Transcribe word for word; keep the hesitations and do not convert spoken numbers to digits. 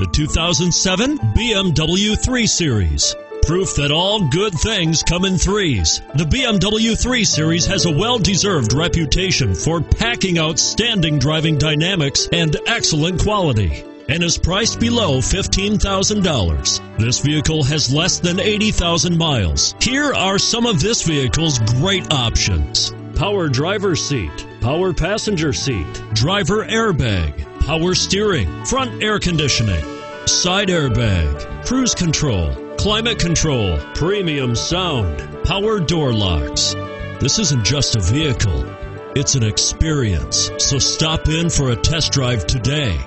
The two thousand seven B M W three Series. Proof that all good things come in threes. The B M W three Series has a well-deserved reputation for packing outstanding driving dynamics and excellent quality, and is priced below fifteen thousand dollars. This vehicle has less than eighty thousand miles. Here are some of this vehicle's great options: power driver's seat, power passenger seat, driver airbag, power steering, front air conditioning, side airbag, cruise control, climate control, premium sound, power door locks. This isn't just a vehicle, it's an experience. So stop in for a test drive today.